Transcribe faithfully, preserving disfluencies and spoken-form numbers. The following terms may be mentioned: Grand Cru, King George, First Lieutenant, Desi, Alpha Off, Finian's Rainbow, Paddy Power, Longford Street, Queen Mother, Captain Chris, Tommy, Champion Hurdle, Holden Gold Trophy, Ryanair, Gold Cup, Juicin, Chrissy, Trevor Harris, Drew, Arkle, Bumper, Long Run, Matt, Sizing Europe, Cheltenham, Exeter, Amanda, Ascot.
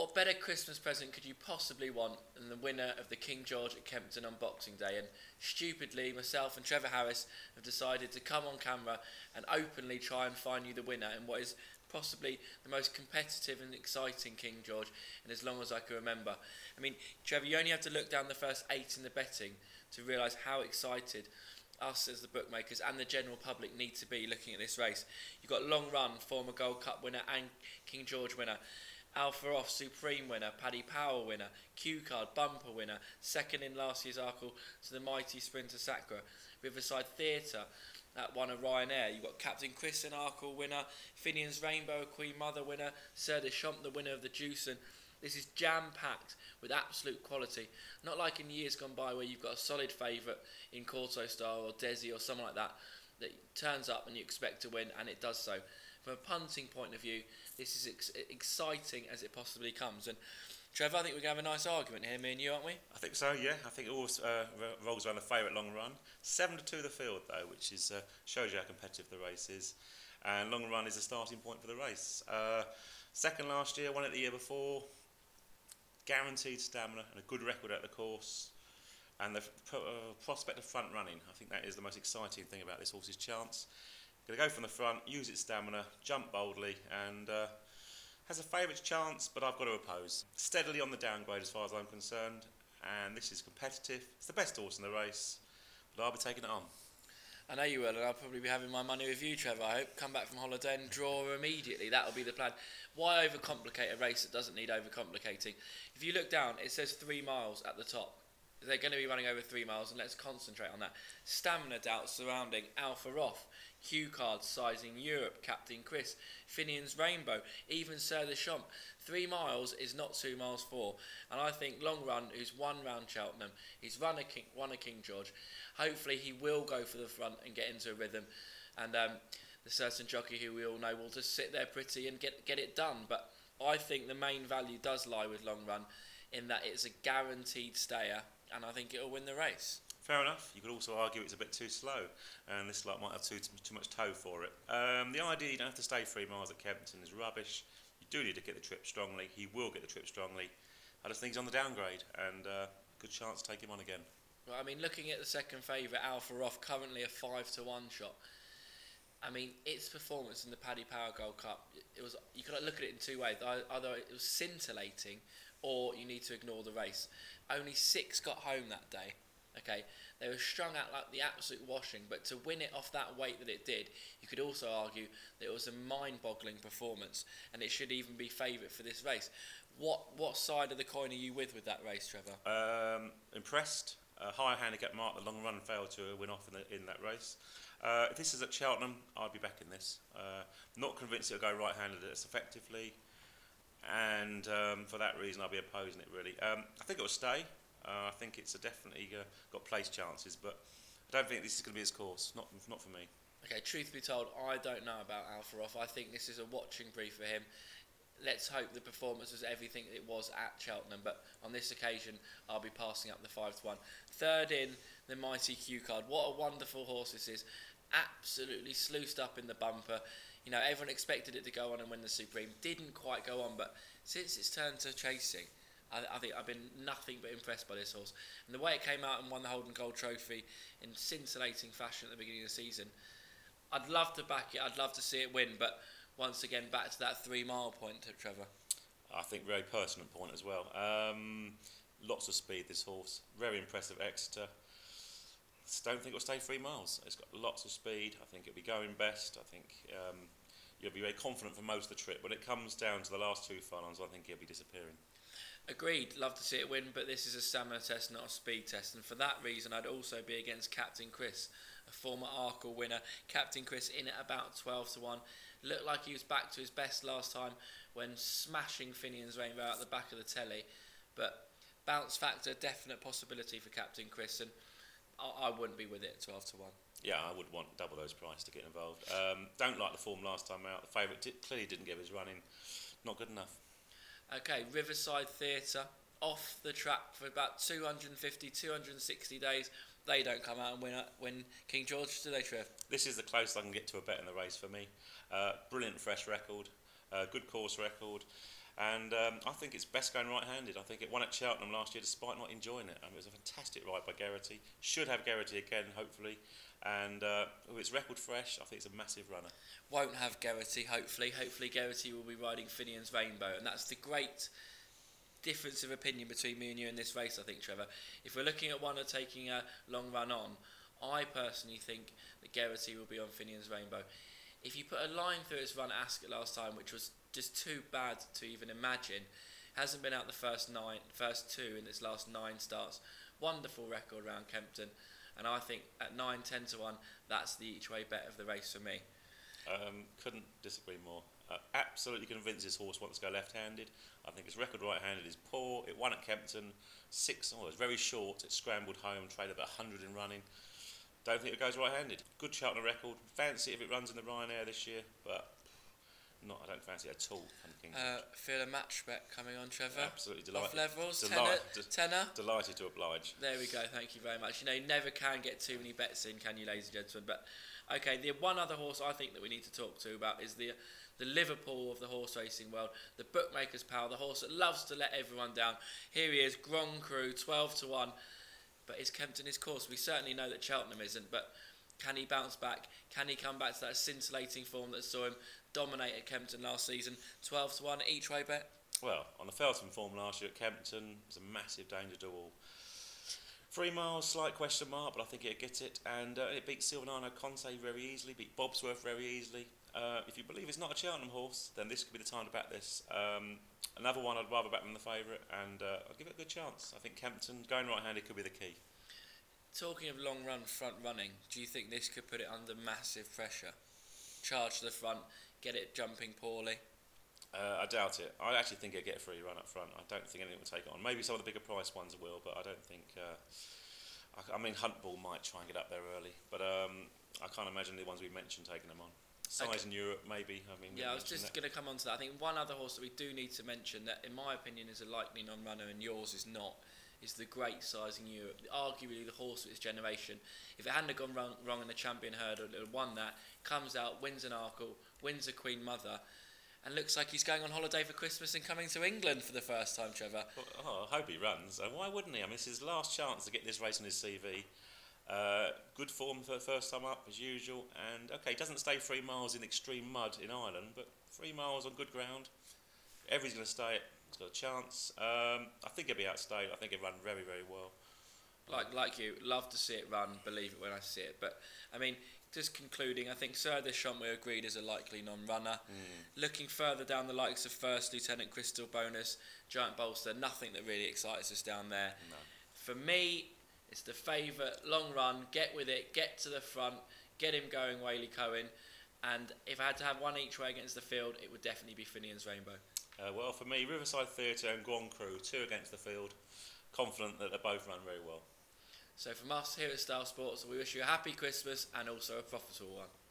what better Christmas present could you possibly want than the winner of the King George at Kempton on Boxing Day? And stupidly, myself and Trevor Harris have decided to come on camera and openly try and find you the winner in what is possibly the most competitive and exciting King George, and as long as I can remember. I mean, Trevor, you only have to look down the first eight in the betting to realise how excited us as the bookmakers and the general public need to be looking at this race. You've got Long Run, former Gold Cup winner and King George winner, Alpha Off, Supreme winner, Paddy Power winner, Q Card, Bumper winner, second in last year's Arkle to the mighty Sprinter Sacra, Riverside Theatre, that won a Ryanair. You've got Captain Chris, an Arkle winner, Finian's Rainbow, a Queen Mother winner, Sir Des Champs, the winner of the Juicin. This is jam-packed with absolute quality. Not like in years gone by where you've got a solid favourite in Corto Star or Desi or someone like that that turns up and you expect to win, and it does so. From a punting point of view, this is ex exciting as it possibly comes. And Trevor, I think we're going to have a nice argument here, me and you, aren't we? I think so, yeah. I think it always uh, rolls around a favourite Long Run. seven to two the field, though, which is uh, shows you how competitive the race is. And Long Run is the starting point for the race. Uh, second last year, won it the year before. Guaranteed stamina and a good record at the course, and the uh, prospect of front running. I think that is the most exciting thing about this horse's chance. Going to go from the front, use its stamina, jump boldly, and uh, has a favourite's chance, but I've got to oppose. Steadily on the downgrade as far as I'm concerned, and this is competitive. It's the best horse in the race, but I'll be taking it on. I know you will, and I'll probably be having my money with you, Trevor, I hope. Come back from holiday and draw immediately. That'll be the plan. Why overcomplicate a race that doesn't need overcomplicating? If you look down, it says three miles at the top. They're going to be running over three miles, and let's concentrate on that. Stamina doubts surrounding Alpha Roth, Q Card, Sizing Europe, Captain Chris, Finian's Rainbow, even Sir Des Champs. Three miles is not two miles four. And I think Long Run, who's won round Cheltenham, he's run a King, won a King George. Hopefully he will go for the front and get into a rhythm. And um, the certain jockey who we all know will just sit there pretty and get, get it done. But I think the main value does lie with Long Run in that it's a guaranteed stayer, and I think it'll win the race. Fair enough. You could also argue it's a bit too slow, and this lot might have too, too much toe for it. Um, the idea you don't have to stay three miles at Kempton is rubbish. You do need to get the trip strongly. He will get the trip strongly. I just think he's on the downgrade, and uh, good chance to take him on again. Well, I mean, looking at the second favourite, Alpha Roth, currently a five to one shot. I mean, its performance in the Paddy Power Gold Cup, it was, you could look at it in two ways. Either it was scintillating, or you need to ignore the race. Only six got home that day. Okay, they were strung out like the absolute washing, but to win it off that weight that it did, you could also argue that it was a mind-boggling performance, and it should even be favourite for this race. What what side of the coin are you with with that race, Trevor? Um, impressed. A higher handicap mark, the Long Run failed to win off in, the, in that race. Uh, if this is at Cheltenham, I'd be backing this. Uh, not convinced it'll go right-handed as effectively. And um, for that reason, I'll be opposing it, really. Um, I think it'll stay. Uh, I think it's a definitely uh, got place chances, but I don't think this is going to be his course. Not, not for me. Okay, truth be told, I don't know about Alpha Roth. I think this is a watching brief for him. Let's hope the performance was everything it was at Cheltenham, but on this occasion, I'll be passing up the five to one. Third in, the mighty Q Card. What a wonderful horse this is. Absolutely sluiced up in the bumper. You know, everyone expected it to go on and win the Supreme. Didn't quite go on, but since it's turned to chasing, I, I think I've been nothing but impressed by this horse. And the way it came out and won the Holden Gold Trophy in scintillating fashion at the beginning of the season, I'd love to back it, I'd love to see it win, but once again, back to that three-mile point, Trevor. I think very pertinent point as well. Um, lots of speed, this horse. Very impressive Exeter. Don't think it'll stay three miles. It's got lots of speed. I think it'll be going best. I think um, you'll be very confident for most of the trip. When it comes down to the last two finals, I think he'll be disappearing. Agreed. Love to see it win, but this is a stamina test, not a speed test. And for that reason, I'd also be against Captain Chris, a former Arkle winner. Captain Chris in at about twelve to one. Looked like he was back to his best last time when smashing Finian's Rainbow out the back of the telly. But bounce factor, definite possibility for Captain Chris. And I wouldn't be with it at twelve to one. Yeah, I would want double those price to get involved. Um, don't like the form last time out. The favourite did, clearly didn't give his running. Not good enough. Okay, Riverside Theatre, off the track for about two hundred fifty, two hundred sixty days. They don't come out and win, win King George, do they, Trev? This is the closest I can get to a bet in the race for me. Uh, brilliant fresh record, uh, good course record. And um, I think it's best going right-handed. I think it won at Cheltenham last year despite not enjoying it. I mean, it was a fantastic ride by Geraghty. Should have Geraghty again, hopefully. And uh, oh, it's record fresh. I think it's a massive runner. Won't have Geraghty, hopefully. Hopefully Geraghty will be riding Finian's Rainbow. And that's the great difference of opinion between me and you in this race, I think, Trevor. If we're looking at one or taking a long run on, I personally think that Geraghty will be on Finian's Rainbow. If you put a line through his run at Ascot last time, which was just too bad to even imagine, hasn't been out the first nine, first two in its last nine starts. Wonderful record around Kempton, and I think at nine, ten to one, that's the each way bet of the race for me. Um, couldn't disagree more. Uh, absolutely convinced this horse wants to go left-handed. I think his record right-handed is poor. It won at Kempton, six. Oh, it was very short. It scrambled home, traded about a hundred in running. Don't think it goes right-handed. Good Cheltenham record. Fancy if it runs in the Ryanair this year, but not. I don't fancy it at all. Uh, feel a match bet coming on, Trevor. Absolutely delighted. Off levels, tenner, tenner. Delighted to oblige. There we go. Thank you very much. You know, you never can get too many bets in, can you, ladies and gentlemen? But okay, the one other horse I think that we need to talk to about is the the Liverpool of the horse racing world, the bookmaker's pal, the horse that loves to let everyone down. Here he is, Grand Cru, twelve to one. But is Kempton his course? We certainly know that Cheltenham isn't, but can he bounce back? Can he come back to that scintillating form that saw him dominate at Kempton last season? twelve to one each way bet? Well, on the Felton form last year at Kempton, it was a massive danger to all. Three miles, slight question mark, but I think he'll get it. And uh, it beat Silvano Conte very easily, beat Bobsworth very easily. Uh, if you believe it's not a Cheltenham horse, then this could be the time to back this. Um, another one I'd rather back than the favourite, and uh, I'll give it a good chance. I think Kempton, going right-handed, could be the key. Talking of long run front running, do you think this could put it under massive pressure? Charge to the front, get it jumping poorly? Uh, I doubt it. I actually think it'll get a free run up front. I don't think anyone will take it on. Maybe some of the bigger price ones will, but I don't think... Uh, I, I mean, Huntball might try and get up there early, but um, I can't imagine the ones we mentioned taking them on. Sizing Europe, maybe. I mean, yeah, I was just going to come on to that. I think one other horse that we do need to mention that, in my opinion, is a likely non-runner and yours is not, is the great Sizing Europe, arguably the horse of its generation. If it hadn't gone wrong, wrong in the champion hurdle, it would have won that, comes out, wins an Arkle, wins a Queen Mother, and looks like he's going on holiday for Christmas and coming to England for the first time, Trevor. Well, oh, I hope he runs. And why wouldn't he? I mean, it's his last chance to get this race on his C V. Uh, good form for the first time up, as usual, and okay, doesn't stay three miles in extreme mud in Ireland, but three miles on good ground. Everybody's going to stay it. It's got a chance. Um, I think it'll be outstayed. I think it'll run very, very well. Like like you, love to see it run, believe it when I see it. But, I mean, just concluding, I think Sir Des Champs we agreed is a likely non-runner. Mm. Looking further down the likes of First Lieutenant, Crystal Bonus, Giant Bolster, nothing that really excites us down there. No. For me... it's the favourite, long run, get with it, get to the front, get him going, Whaley Cohen. And if I had to have one each way against the field, it would definitely be Finian's Rainbow. Uh, well, for me, Riverside Theatre and Grand Cru, two against the field. Confident that they both run very well. So from us here at Style Sports, we wish you a happy Christmas and also a profitable one.